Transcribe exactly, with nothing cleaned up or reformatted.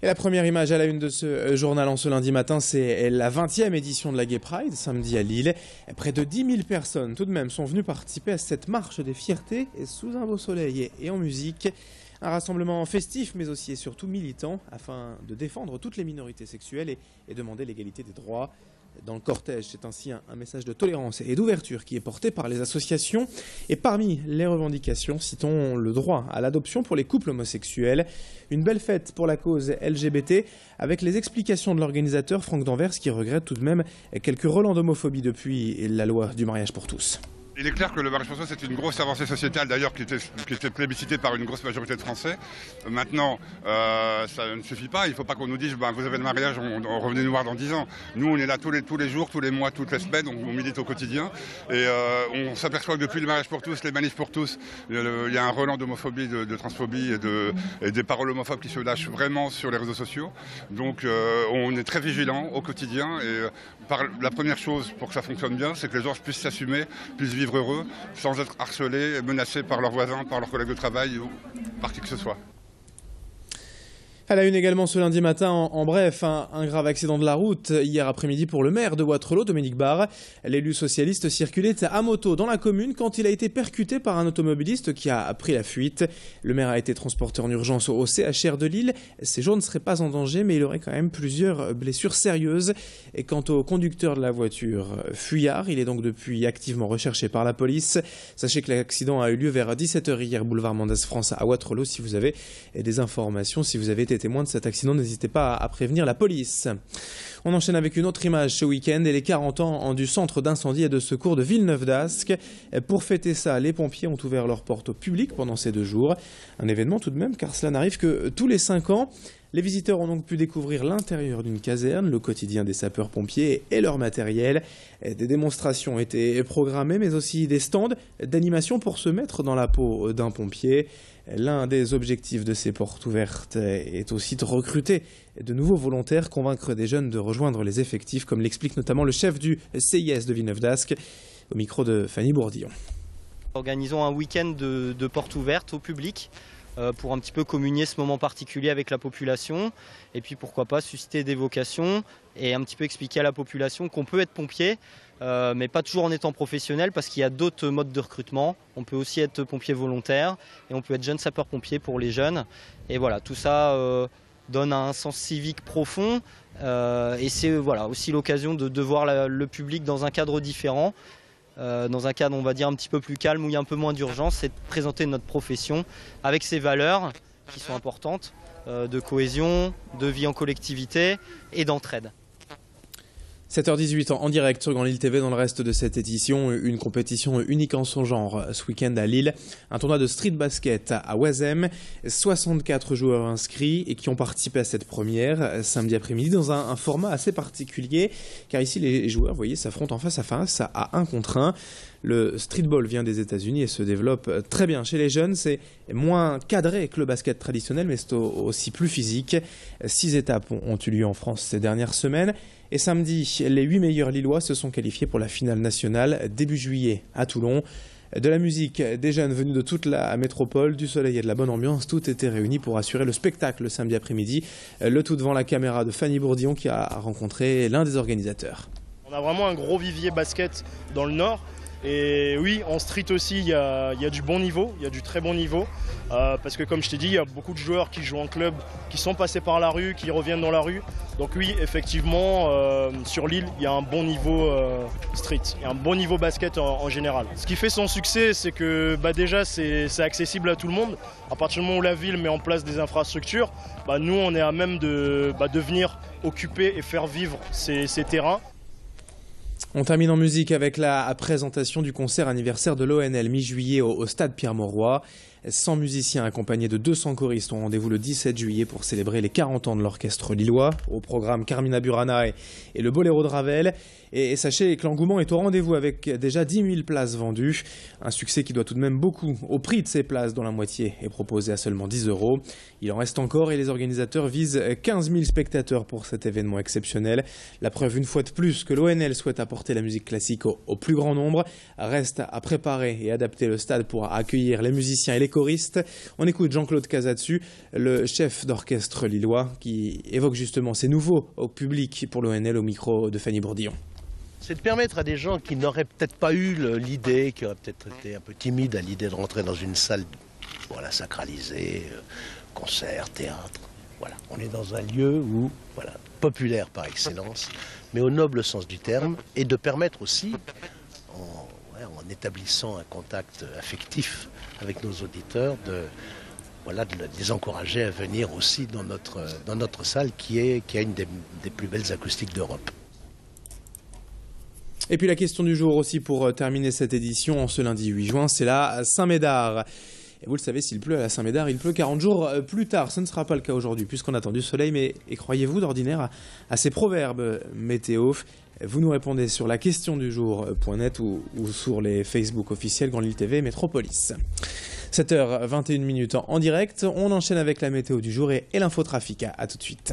Et la première image à la une de ce journal en ce lundi matin, c'est la vingtième édition de la Gay Pride, samedi à Lille. Près de dix mille personnes tout de même sont venues participer à cette marche des fiertés et sous un beau soleil et en musique. Un rassemblement festif mais aussi et surtout militant afin de défendre toutes les minorités sexuelles et, et demander l'égalité des droits. Dans le cortège, c'est ainsi un, un message de tolérance et d'ouverture qui est porté par les associations. Et parmi les revendications, citons le droit à l'adoption pour les couples homosexuels. Une belle fête pour la cause L G B T, avec les explications de l'organisateur Franck Danvers qui regrette tout de même quelques relents d'homophobie depuis la loi du mariage pour tous. Il est clair que le mariage pour tous, c'est une grosse avancée sociétale, d'ailleurs, qui était, qui était plébiscitée par une grosse majorité de Français. Maintenant, euh, ça ne suffit pas. Il ne faut pas qu'on nous dise ben, « vous avez le mariage, on, on revenez nous voir dans dix ans ». Nous, on est là tous les, tous les jours, tous les mois, toutes les semaines, on, on milite au quotidien. Et euh, on s'aperçoit que depuis le mariage pour tous, les manifs pour tous, il y a un relent d'homophobie, de, de transphobie et, de, et des paroles homophobes qui se lâchent vraiment sur les réseaux sociaux. Donc, euh, on est très vigilants au quotidien. Et par, la première chose pour que ça fonctionne bien, c'est que les gens puissent s'assumer, puissent vivre heureux, sans être harcelés, menacés par leurs voisins, par leurs collègues de travail ou par qui que ce soit. À la une également ce lundi matin, en, en bref, un, un grave accident de la route hier après-midi pour le maire de Wattrelos, Dominique Barre. L'élu socialiste circulait à moto dans la commune quand il a été percuté par un automobiliste qui a pris la fuite. Le maire a été transporté en urgence au C H R de Lille. Ses jours ne seraient pas en danger, mais il aurait quand même plusieurs blessures sérieuses. Et quant au conducteur de la voiture fuyard, il est donc depuis activement recherché par la police. Sachez que l'accident a eu lieu vers dix-sept heures hier, boulevard Mendès France à Wattrelos. Si vous avez des informations, si vous avez été témoins de cet accident, n'hésitez pas à prévenir la police. On enchaîne avec une autre image ce week-end et les quarante ans du centre d'incendie et de secours de Villeneuve d'Ascq. Pour fêter ça, les pompiers ont ouvert leurs portes au public pendant ces deux jours. Un événement tout de même, car cela n'arrive que tous les cinq ans. Les visiteurs ont donc pu découvrir l'intérieur d'une caserne, le quotidien des sapeurs-pompiers et leur matériel. Des démonstrations étaient programmées, mais aussi des stands d'animation pour se mettre dans la peau d'un pompier. L'un des objectifs de ces portes ouvertes est aussi de recruter de nouveaux volontaires, convaincre des jeunes de rejoindre les effectifs, comme l'explique notamment le chef du C I S de Villeneuve d'Ascq, au micro de Fanny Bourdillon. Organisons un week-end de, de portes ouvertes au public, pour un petit peu communier ce moment particulier avec la population et puis pourquoi pas susciter des vocations et un petit peu expliquer à la population qu'on peut être pompier euh, mais pas toujours en étant professionnel parce qu'il y a d'autres modes de recrutement. On peut aussi être pompier volontaire et on peut être jeune sapeur-pompier pour les jeunes. Et voilà, tout ça euh, donne un sens civique profond euh, et c'est euh, voilà, aussi l'occasion de, de voir la, le public dans un cadre différent. Euh, dans un cadre, on va dire, un petit peu plus calme, où il y a un peu moins d'urgence, c'est de présenter notre profession avec ses valeurs qui sont importantes, euh, de cohésion, de vie en collectivité et d'entraide. sept heures dix-huit en direct sur Grand Lille T V. Dans le reste de cette édition, une compétition unique en son genre ce week-end à Lille. Un tournoi de street basket à Wazemmes. soixante-quatre joueurs inscrits et qui ont participé à cette première samedi après-midi dans un, un format assez particulier. Car ici, les joueurs, vous voyez, s'affrontent en face à face à un contre un. Le streetball vient des États-Unis et se développe très bien chez les jeunes. C'est moins cadré que le basket traditionnel, mais c'est aussi plus physique. Six étapes ont eu lieu en France ces dernières semaines. Et samedi, les huit meilleurs Lillois se sont qualifiés pour la finale nationale début juillet à Toulon. De la musique, des jeunes venus de toute la métropole, du soleil et de la bonne ambiance, tout était réuni pour assurer le spectacle samedi après-midi. Le tout devant la caméra de Fanny Bourdillon qui a rencontré l'un des organisateurs. On a vraiment un gros vivier basket dans le Nord. Et oui, en street aussi, il y, y a du bon niveau, il y a du très bon niveau. Euh, parce que comme je t'ai dit, il y a beaucoup de joueurs qui jouent en club, qui sont passés par la rue, qui reviennent dans la rue. Donc oui, effectivement, euh, sur Lille, il y a un bon niveau euh, street, il y a un bon niveau basket en, en général. Ce qui fait son succès, c'est que bah, déjà, c'est accessible à tout le monde. À partir du moment où la ville met en place des infrastructures, bah, nous, on est à même de, bah, de venir occuper et faire vivre ces, ces terrains. On termine en musique avec la présentation du concert anniversaire de l'O N L mi-juillet au, au stade Pierre-Mauroy. cent musiciens accompagnés de deux cents choristes ont rendez-vous le dix-sept juillet pour célébrer les quarante ans de l'orchestre lillois. Au programme Carmina Burana et, et le Boléro de Ravel. Et, et sachez que l'engouement est au rendez-vous avec déjà dix mille places vendues. Un succès qui doit tout de même beaucoup au prix de ces places dont la moitié est proposée à seulement dix euros. Il en reste encore et les organisateurs visent quinze mille spectateurs pour cet événement exceptionnel. La preuve une fois de plus que l'O N L souhaite apporter la musique classique au, au plus grand nombre. Reste à préparer et adapter le stade pour accueillir les musiciens et les les choristes. On écoute Jean-Claude Casadesus, le chef d'orchestre lillois, qui évoque justement ces nouveaux au public pour l'O N L au micro de Fanny Bourdillon. C'est de permettre à des gens qui n'auraient peut-être pas eu l'idée, qui auraient peut-être été un peu timides à l'idée de rentrer dans une salle voilà, sacralisée, concert, théâtre. Voilà. On est dans un lieu où, voilà, populaire par excellence, mais au noble sens du terme, et de permettre aussi, en, ouais, en établissant un contact affectif avec nos auditeurs, de, voilà, de les encourager à venir aussi dans notre, dans notre salle qui, est, qui a une des, des plus belles acoustiques d'Europe. Et puis la question du jour aussi pour terminer cette édition en ce lundi huit juin, c'est la Saint-Médard. Et vous le savez, s'il pleut à la Saint-Médard, il pleut quarante jours plus tard. Ce ne sera pas le cas aujourd'hui puisqu'on attend du soleil. Mais croyez-vous d'ordinaire à, à ces proverbes météo? Vous nous répondez sur la question du jour point net ou, ou sur les Facebook officiels Grand Lille T V Métropolis. sept heures vingt et une en direct. On enchaîne avec la météo du jour et, et l'infotrafic. À, à tout de suite.